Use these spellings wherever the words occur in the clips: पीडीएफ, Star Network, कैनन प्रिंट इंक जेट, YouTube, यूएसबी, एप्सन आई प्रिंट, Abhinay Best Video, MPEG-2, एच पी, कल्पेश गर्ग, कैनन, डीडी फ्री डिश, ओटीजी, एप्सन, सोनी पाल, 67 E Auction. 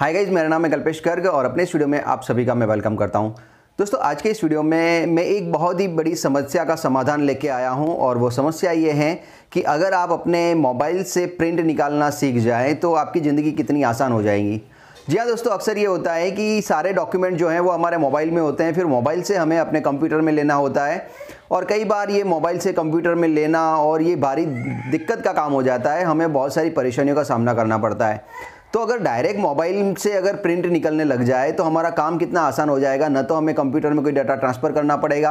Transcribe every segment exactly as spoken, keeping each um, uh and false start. Hi guys, मेरा नाम है कल्पेश गर्ग और अपने स्टूडियो में आप सभी का मैं वेलकम करता हूं। दोस्तों, आज के इस वीडियो में मैं एक बहुत ही बड़ी समस्या का समाधान लेके आया हूं और वो समस्या ये है कि अगर आप अपने मोबाइल से प्रिंट निकालना सीख जाएं तो आपकी ज़िंदगी कितनी आसान हो जाएगी। जी हाँ दोस्तों, अक्सर ये होता है कि सारे डॉक्यूमेंट जो हैं वो हमारे मोबाइल में होते हैं, फिर मोबाइल से हमें अपने कंप्यूटर में लेना होता है और कई बार ये मोबाइल से कंप्यूटर में लेना और ये भारी दिक्कत का काम हो जाता है, हमें बहुत सारी परेशानियों का सामना करना पड़ता है। तो अगर डायरेक्ट मोबाइल से अगर प्रिंट निकलने लग जाए तो हमारा काम कितना आसान हो जाएगा। ना तो हमें कंप्यूटर में कोई डाटा ट्रांसफ़र करना पड़ेगा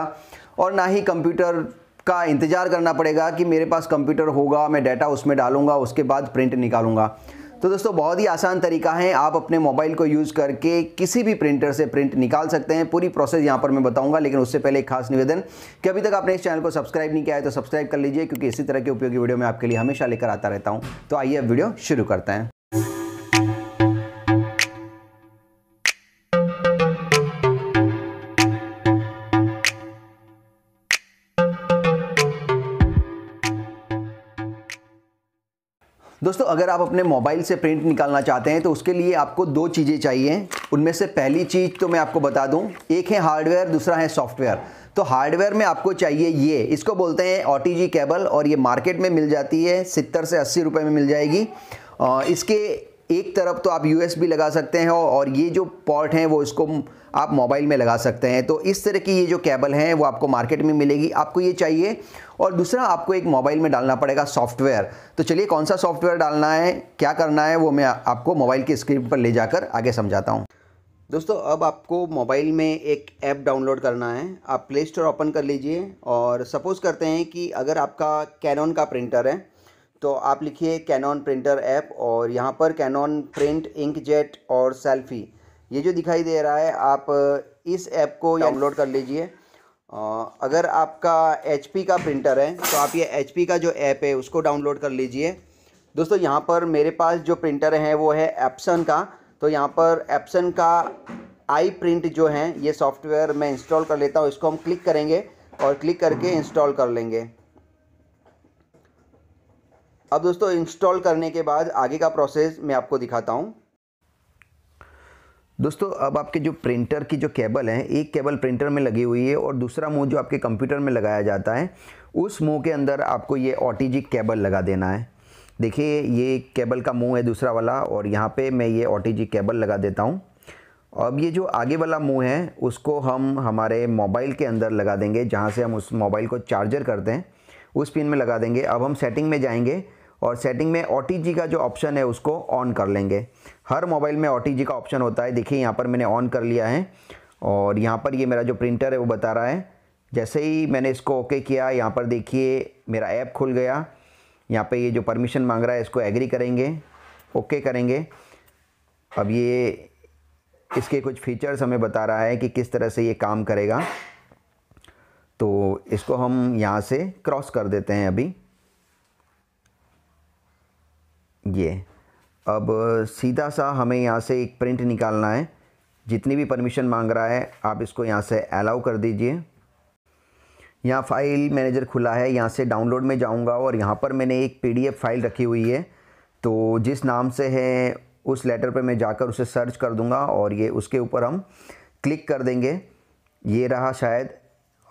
और ना ही कंप्यूटर का इंतज़ार करना पड़ेगा कि मेरे पास कंप्यूटर होगा, मैं डाटा उसमें डालूंगा, उसके बाद प्रिंट निकालूंगा। तो दोस्तों, बहुत ही आसान तरीका है, आप अपने मोबाइल को यूज़ करके किसी भी प्रिंटर से प्रिंट निकाल सकते हैं। पूरी प्रोसेस यहाँ पर मैं बताऊँगा, लेकिन उससे पहले एक खास निवेदन कि अभी तक आपने इस चैनल को सब्सक्राइब नहीं किया है तो सब्सक्राइब कर लीजिए, क्योंकि इसी तरह के उपयोगी वीडियो मैं आपके लिए हमेशा लेकर आता रहता हूँ। तो आइए अब वीडियो शुरू करते हैं। दोस्तों, अगर आप अपने मोबाइल से प्रिंट निकालना चाहते हैं तो उसके लिए आपको दो चीज़ें चाहिए। उनमें से पहली चीज़ तो मैं आपको बता दूं, एक है हार्डवेयर, दूसरा है सॉफ्टवेयर। तो हार्डवेयर में आपको चाहिए ये, इसको बोलते हैं ओटीजी केबल और ये मार्केट में मिल जाती है, सत्तर से अस्सी रुपए में मिल जाएगी। इसके एक तरफ तो आप यूएसबी लगा सकते हैं और ये जो पोर्ट हैं वो इसको आप मोबाइल में लगा सकते हैं। तो इस तरह की ये जो केबल हैं वो आपको मार्केट में मिलेगी, आपको ये चाहिए। और दूसरा, आपको एक मोबाइल में डालना पड़ेगा सॉफ्टवेयर। तो चलिए, कौन सा सॉफ्टवेयर डालना है, क्या करना है, वो मैं आपको मोबाइल की स्क्रीन पर ले जाकर आगे समझाता हूँ। दोस्तों, अब आपको मोबाइल में एक ऐप डाउनलोड करना है। आप प्ले स्टोर ओपन कर लीजिए और सपोज़ करते हैं कि अगर आपका कैनन का प्रिंटर है तो आप लिखिए कैनन प्रिंटर ऐप और यहाँ पर कैनन प्रिंट इंक जेट और सेल्फी, ये जो दिखाई दे रहा है, आप इस ऐप को डाउनलोड कर लीजिए। अगर आपका एच पी का प्रिंटर है तो आप ये एच पी का जो ऐप है उसको डाउनलोड कर लीजिए। दोस्तों, यहाँ पर मेरे पास जो प्रिंटर है वो है एप्सन का, तो यहाँ पर एप्सन का आई प्रिंट जो है ये सॉफ्टवेयर मैं इंस्टॉल कर लेता हूँ। इसको हम क्लिक करेंगे और क्लिक करके इंस्टॉल कर लेंगे। अब दोस्तों, इंस्टॉल करने के बाद आगे का प्रोसेस मैं आपको दिखाता हूँ। दोस्तों, अब आपके जो प्रिंटर की जो केबल है, एक केबल प्रिंटर में लगी हुई है और दूसरा मुंह जो आपके कंप्यूटर में लगाया जाता है, उस मुंह के अंदर आपको ये ओटीजी केबल लगा देना है। देखिए, ये केबल का मुंह है दूसरा वाला और यहाँ पे मैं ये ओटीजी केबल लगा देता हूँ। अब ये जो आगे वाला मुँह है उसको हम हमारे मोबाइल के अंदर लगा देंगे, जहाँ से हम उस मोबाइल को चार्जर करते हैं उस पिन में लगा देंगे। अब हम सेटिंग में जाएंगे और सेटिंग में ओटीजी का जो ऑप्शन है उसको ऑन कर लेंगे। हर मोबाइल में ओटीजी का ऑप्शन होता है, देखिए यहाँ पर मैंने ऑन कर लिया है और यहाँ पर ये मेरा जो प्रिंटर है वो बता रहा है। जैसे ही मैंने इसको ओके किया, यहाँ पर देखिए मेरा ऐप खुल गया। यहाँ पे ये जो परमिशन मांग रहा है इसको एग्री करेंगे, ओके करेंगे। अब ये इसके कुछ फीचर्स हमें बता रहा है कि किस तरह से ये काम करेगा, तो इसको हम यहाँ से क्रॉस कर देते हैं अभी ये। अब सीधा सा हमें यहाँ से एक प्रिंट निकालना है। जितनी भी परमिशन मांग रहा है आप इसको यहाँ से अलाउ कर दीजिए। यहाँ फाइल मैनेजर खुला है, यहाँ से डाउनलोड में जाऊँगा और यहाँ पर मैंने एक पीडीएफ फाइल रखी हुई है, तो जिस नाम से है उस लेटर पे मैं जाकर उसे सर्च कर दूँगा और ये उसके ऊपर हम क्लिक कर देंगे। ये रहा शायद,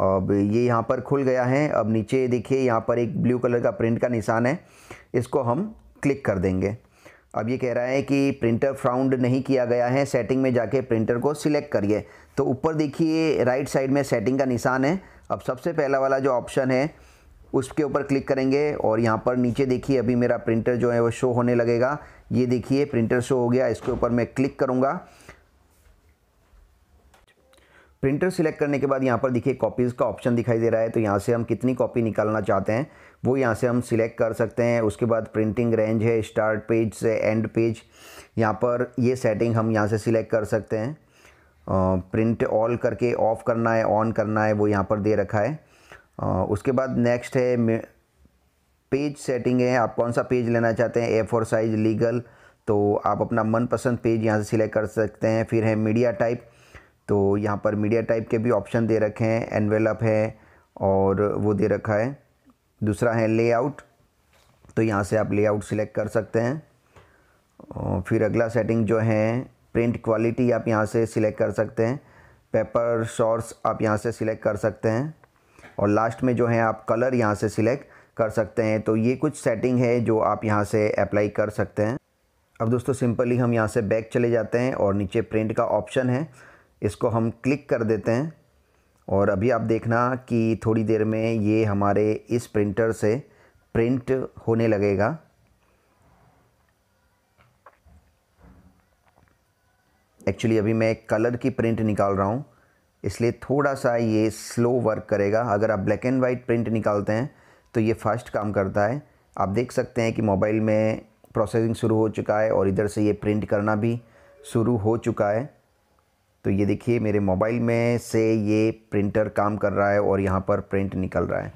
अब ये यहाँ पर खुल गया है। अब नीचे देखिए यहाँ पर एक ब्लू कलर का प्रिंट का निशान है, इसको हम क्लिक कर देंगे। अब ये कह रहा है कि प्रिंटर फाउंड नहीं किया गया है, सेटिंग में जाके प्रिंटर को सिलेक्ट करिए। तो ऊपर देखिए राइट साइड में सेटिंग का निशान है। अब सबसे पहला वाला जो ऑप्शन है उसके ऊपर क्लिक करेंगे और यहाँ पर नीचे देखिए अभी मेरा प्रिंटर जो है वो शो होने लगेगा। ये देखिए प्रिंटर शो हो गया, इसके ऊपर मैं क्लिक करूँगा। प्रिंटर सिलेक्ट करने के बाद यहाँ पर देखिए कॉपीज़ का ऑप्शन दिखाई दे रहा है, तो यहाँ से हम कितनी कॉपी निकालना चाहते हैं वो यहाँ से हम सिलेक्ट कर सकते हैं। उसके बाद प्रिंटिंग रेंज है, स्टार्ट पेज से एंड पेज, यहाँ पर ये सेटिंग हम यहाँ से सिलेक्ट कर सकते हैं। प्रिंट ऑल करके ऑफ़ करना है, ऑन करना है, वो यहाँ पर दे रखा है। आ, उसके बाद नेक्स्ट है पेज सेटिंग है, आप कौन सा पेज लेना चाहते हैं, ए फोर साइज लीगल, तो आप अपना मनपसंद पेज यहाँ से सिलेक्ट कर सकते हैं। फिर है मीडिया टाइप, तो यहाँ पर मीडिया टाइप के भी ऑप्शन दे रखे हैं, एनवेलप है और वो दे रखा है। दूसरा है लेआउट, तो यहाँ से आप लेआउट सिलेक्ट कर सकते हैं। फिर अगला सेटिंग जो है प्रिंट क्वालिटी आप यहाँ से सिलेक्ट कर सकते हैं, पेपर सोर्स आप यहाँ से सिलेक्ट कर सकते हैं और लास्ट में जो है आप कलर यहाँ से सिलेक्ट कर सकते हैं। तो ये कुछ सेटिंग है जो आप यहाँ से अप्लाई कर सकते हैं। अब दोस्तों सिंपली हम यहाँ से बैक चले जाते हैं और नीचे प्रिंट का ऑप्शन है, इसको हम क्लिक कर देते हैं और अभी आप देखना कि थोड़ी देर में ये हमारे इस प्रिंटर से प्रिंट होने लगेगा। एक्चुअली अभी मैं कलर की प्रिंट निकाल रहा हूँ इसलिए थोड़ा सा ये स्लो वर्क करेगा। अगर आप ब्लैक एंड वाइट प्रिंट निकालते हैं तो ये फास्ट काम करता है। आप देख सकते हैं कि मोबाइल में प्रोसेसिंग शुरू हो चुका है और इधर से ये प्रिंट करना भी शुरू हो चुका है। तो ये देखिए मेरे मोबाइल में से ये प्रिंटर काम कर रहा है और यहाँ पर प्रिंट निकल रहा है।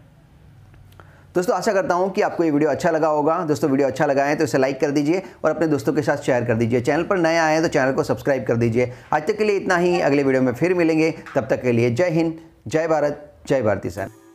दोस्तों आशा करता हूँ कि आपको ये वीडियो अच्छा लगा होगा। दोस्तों वीडियो अच्छा लगा है तो इसे लाइक कर दीजिए और अपने दोस्तों के साथ शेयर कर दीजिए। चैनल पर नए आए हैं तो चैनल को सब्सक्राइब कर दीजिए। आज तक के लिए इतना ही, अगले वीडियो में फिर मिलेंगे। तब तक के लिए जय हिंद, जय भारत, जय भारती सर।